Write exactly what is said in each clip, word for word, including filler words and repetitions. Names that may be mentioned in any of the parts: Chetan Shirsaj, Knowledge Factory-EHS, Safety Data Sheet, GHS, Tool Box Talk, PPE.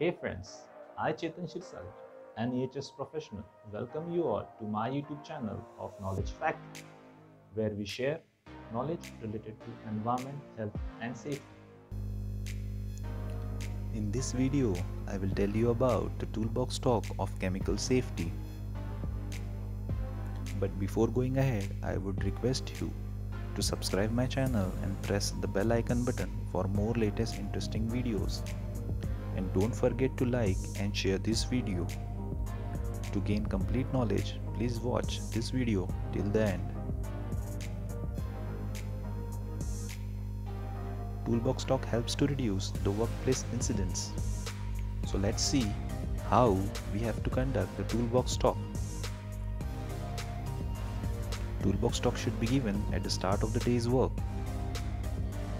Hey friends, I Chetan Shirsaj, an G H S professional, welcome you all to my YouTube channel of Knowledge Factory, where we share knowledge related to environment, health and safety. In this video, I will tell you about the toolbox talk of chemical safety. But before going ahead, I would request you to subscribe my channel and press the bell icon button for more latest interesting videos. And don't forget to like and share this video. To gain complete knowledge, please watch this video till the end. Toolbox talk helps to reduce the workplace incidents. So let's see how we have to conduct the toolbox talk. Toolbox talk should be given at the start of the day's work.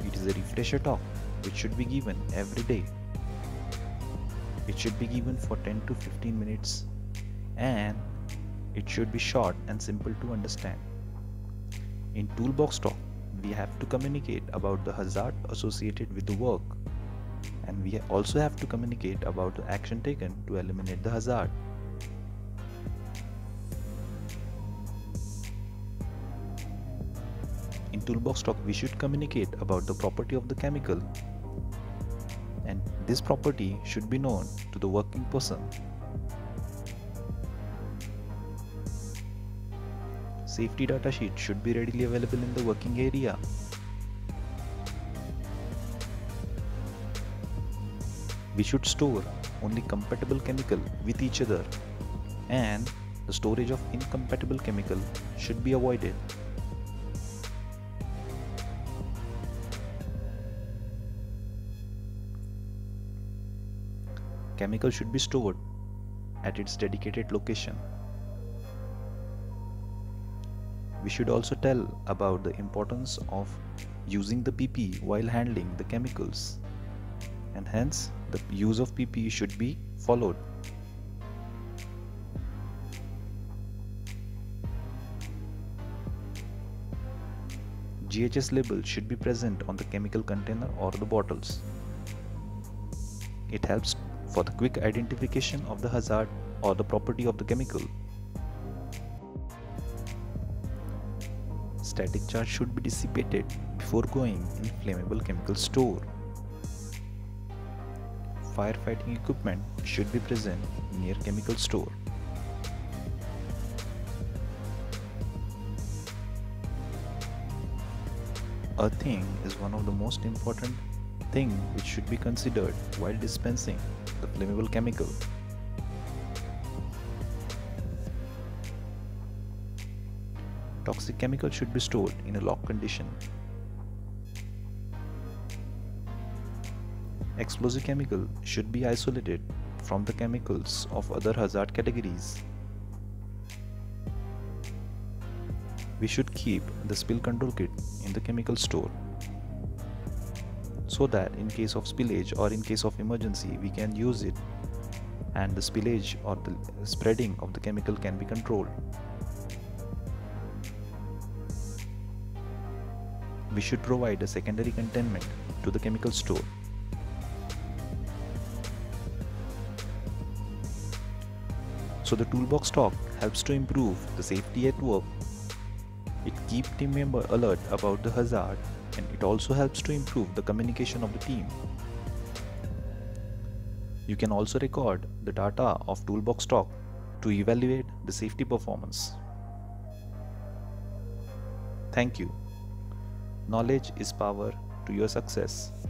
It is a refresher talk which should be given every day. It should be given for ten to fifteen minutes and it should be short and simple to understand. In toolbox talk, we have to communicate about the hazard associated with the work, and we also have to communicate about the action taken to eliminate the hazard. In toolbox talk, we should communicate about the property of the chemical, and this property should be known to the working person. Safety data sheet should be readily available in the working area. We should store only compatible chemical with each other, and the storage of incompatible chemical should be avoided. Chemical should be stored at its dedicated location. We should also tell about the importance of using the P P E while handling the chemicals, and hence the use of P P E should be followed. G H S label should be present on the chemical container or the bottles. It helps for the quick identification of the hazard or the property of the chemical. Static charge should be dissipated before going in flammable chemical store. Firefighting equipment should be present near chemical store. Earthing is one of the most important thing which should be considered while dispensing the flammable chemical. Toxic chemical should be stored in a locked condition. Explosive chemical should be isolated from the chemicals of other hazard categories. We should keep the spill control kit in the chemical store, so that in case of spillage or in case of emergency we can use it, and the spillage or the spreading of the chemical can be controlled. We should provide a secondary containment to the chemical store. So the toolbox talk helps to improve the safety at work. It keeps team member alert about the hazard, and it also helps to improve the communication of the team. You can also record the data of toolbox talk to evaluate the safety performance. Thank you. Knowledge is power to your success.